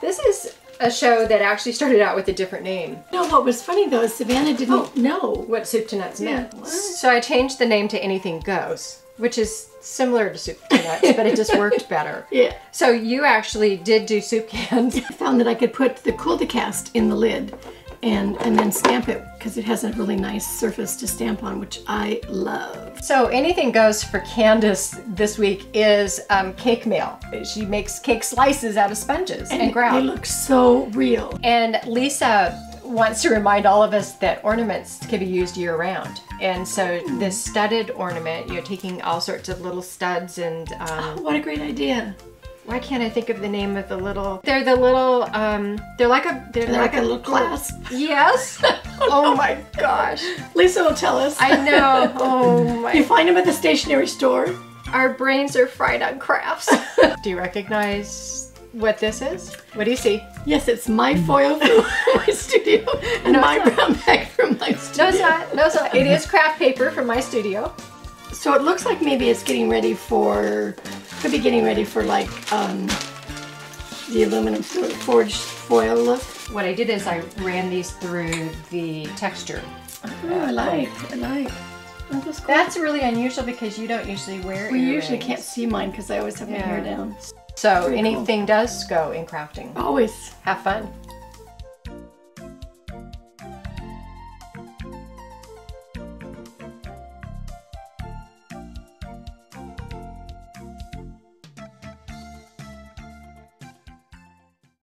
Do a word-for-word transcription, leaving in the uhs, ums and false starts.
This is a show that actually started out with a different name. No, what was funny though is Savannah didn't oh, know what Soup to Nuts meant. Yeah, so I changed the name to Anything Goes, which is similar to Soup to Nuts, but it just worked better. Yeah. So you actually did do soup cans. I found that I could put the cool-to-cast in the lid and, and then stamp it because it has a really nice surface to stamp on, which I love. So Anything Goes for Candace this week is um, Cake Mail. She makes cake slices out of sponges and, and grout. They look so real. And Lisa wants to remind all of us that ornaments can be used year-round. And so this studded ornament, you're taking all sorts of little studs and... Um, oh, what a great idea. Why can't I think of the name of the little... They're the little, um, they're like a... They're, they're like, like a little clasp. Yes. Oh, oh my gosh. Lisa will tell us. I know. Oh my... You find them at the stationery store. Our brains are fried on crafts. Do you recognize what this is? What do you see? Yes, it's my foil from my studio and no, my brown bag from my studio. No, it's not. No, it's not. It is craft paper from my studio. So it looks like maybe it's getting ready for, could be getting ready for like um, the aluminum forged foil look. What I did is I ran these through the texture. Oh, uh, I like, I like. That's, cool. That's really unusual because you don't usually wear We earrings. Usually can't see mine because I always have my yeah. hair down. So Very anything cool. does go in crafting. Always. Have fun.